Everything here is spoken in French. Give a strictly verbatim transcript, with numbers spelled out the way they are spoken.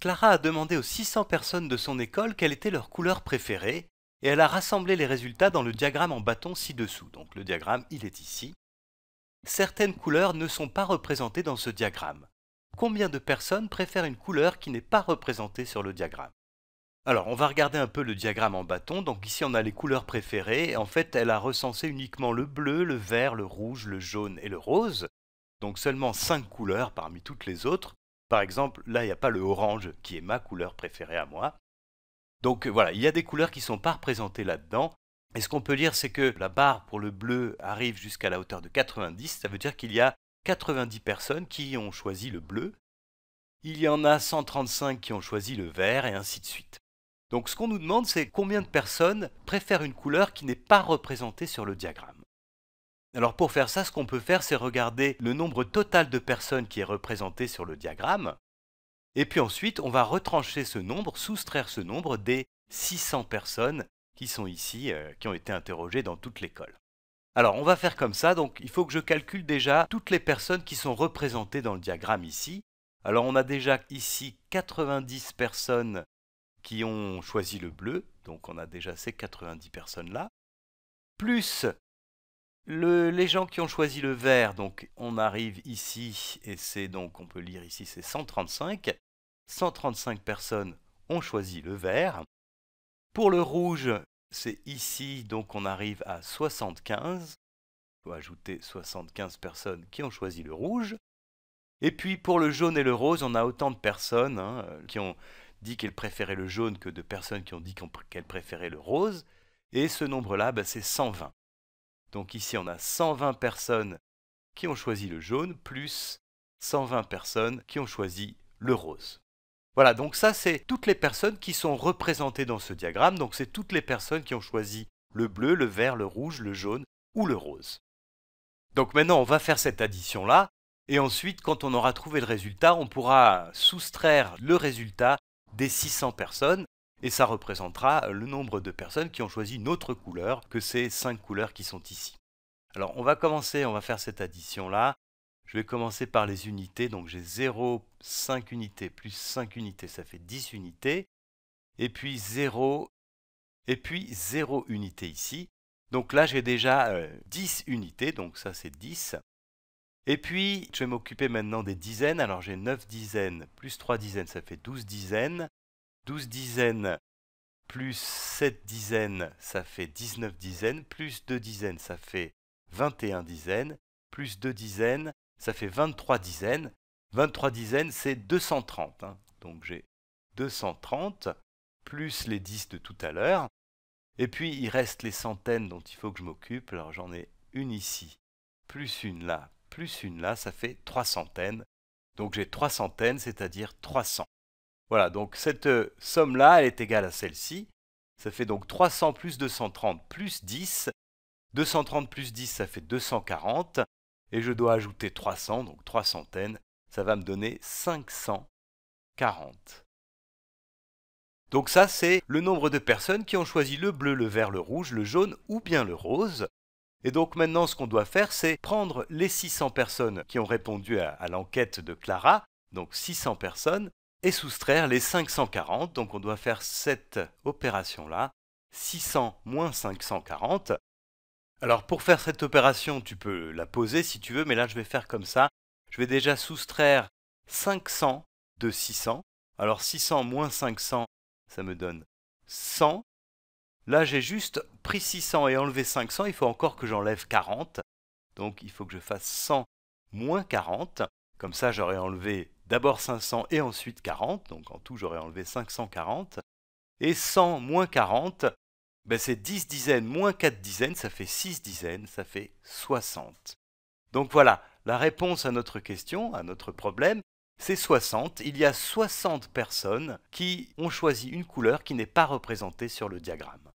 Clara a demandé aux six cents personnes de son école quelle était leur couleur préférée et elle a rassemblé les résultats dans le diagramme en bâton ci-dessous. Donc le diagramme, il est ici. Certaines couleurs ne sont pas représentées dans ce diagramme. Combien de personnes préfèrent une couleur qui n'est pas représentée sur le diagramme? Alors, on va regarder un peu le diagramme en bâton. Donc ici, on a les couleurs préférées. Et en fait, elle a recensé uniquement le bleu, le vert, le rouge, le jaune et le rose. Donc seulement cinq couleurs parmi toutes les autres. Par exemple, là, il n'y a pas le orange qui est ma couleur préférée à moi. Donc voilà, il y a des couleurs qui ne sont pas représentées là-dedans. Et ce qu'on peut dire, c'est que la barre pour le bleu arrive jusqu'à la hauteur de quatre-vingt-dix. Ça veut dire qu'il y a quatre-vingt-dix personnes qui ont choisi le bleu. Il y en a cent trente-cinq qui ont choisi le vert et ainsi de suite. Donc ce qu'on nous demande, c'est combien de personnes préfèrent une couleur qui n'est pas représentée sur le diagramme. Alors pour faire ça, ce qu'on peut faire, c'est regarder le nombre total de personnes qui est représenté sur le diagramme. Et puis ensuite, on va retrancher ce nombre, soustraire ce nombre des six cents personnes qui sont ici, euh, qui ont été interrogées dans toute l'école. Alors on va faire comme ça, donc il faut que je calcule déjà toutes les personnes qui sont représentées dans le diagramme ici. Alors on a déjà ici quatre-vingt-dix personnes qui ont choisi le bleu, donc on a déjà ces quatre-vingt-dix personnes-là, plus le, les gens qui ont choisi le vert, donc on arrive ici, et c'est donc, on peut lire ici, c'est cent trente-cinq. cent trente-cinq personnes ont choisi le vert. Pour le rouge, c'est ici, donc on arrive à soixante-quinze. Il faut ajouter soixante-quinze personnes qui ont choisi le rouge. Et puis pour le jaune et le rose, on a autant de personnes hein, qui ont dit qu'elle préférait le jaune que de personnes qui ont dit qu'elle préférait le rose. Et ce nombre-là, ben, c'est cent vingt. Donc ici, on a cent vingt personnes qui ont choisi le jaune, plus cent vingt personnes qui ont choisi le rose. Voilà, donc ça, c'est toutes les personnes qui sont représentées dans ce diagramme. Donc c'est toutes les personnes qui ont choisi le bleu, le vert, le rouge, le jaune ou le rose. Donc maintenant, on va faire cette addition-là. Et ensuite, quand on aura trouvé le résultat, on pourra soustraire le résultat des six cents personnes, et ça représentera le nombre de personnes qui ont choisi une autre couleur que ces cinq couleurs qui sont ici. Alors on va commencer, on va faire cette addition-là. Je vais commencer par les unités, donc j'ai zéro, cinq unités, plus cinq unités, ça fait dix unités, et puis zéro, et puis zéro unité ici. Donc là j'ai déjà euh, dix unités, donc ça c'est dix. Et puis, je vais m'occuper maintenant des dizaines. Alors, j'ai neuf dizaines plus trois dizaines, ça fait douze dizaines. douze dizaines plus sept dizaines, ça fait dix-neuf dizaines. Plus deux dizaines, ça fait vingt et un dizaines. Plus deux dizaines, ça fait vingt-trois dizaines. vingt-trois dizaines, c'est deux cent trente. Hein. Donc, j'ai deux cent trente plus les dix de tout à l'heure. Et puis, il reste les centaines dont il faut que je m'occupe. Alors, j'en ai une ici, plus une là, plus une là, ça fait trois centaines. Donc j'ai trois centaines, c'est-à-dire trois cents. Voilà, donc cette euh, somme-là, elle est égale à celle-ci. Ça fait donc trois cents plus deux cent trente plus dix. deux cent trente plus dix, ça fait deux cent quarante. Et je dois ajouter trois cents, donc trois centaines. Ça va me donner cinq cent quarante. Donc ça, c'est le nombre de personnes qui ont choisi le bleu, le vert, le rouge, le jaune ou bien le rose. Et donc maintenant, ce qu'on doit faire, c'est prendre les six cents personnes qui ont répondu à, à l'enquête de Clara, donc six cents personnes, et soustraire les cinq cent quarante. Donc on doit faire cette opération-là, six cents moins cinq cent quarante. Alors pour faire cette opération, tu peux la poser si tu veux, mais là je vais faire comme ça. Je vais déjà soustraire cinq cents de six cents. Alors six cents moins cinq cents, ça me donne cent. Là, j'ai juste pris six cents et enlevé cinq cents, il faut encore que j'enlève quarante. Donc, il faut que je fasse cent moins quarante. Comme ça, j'aurais enlevé d'abord cinq cents et ensuite quarante. Donc, en tout, j'aurais enlevé cinq cent quarante. Et cent moins quarante, ben, c'est dix dizaines moins quatre dizaines, ça fait six dizaines, ça fait soixante. Donc, voilà, la réponse à notre question, à notre problème, c'est soixante. Il y a soixante personnes qui ont choisi une couleur qui n'est pas représentée sur le diagramme.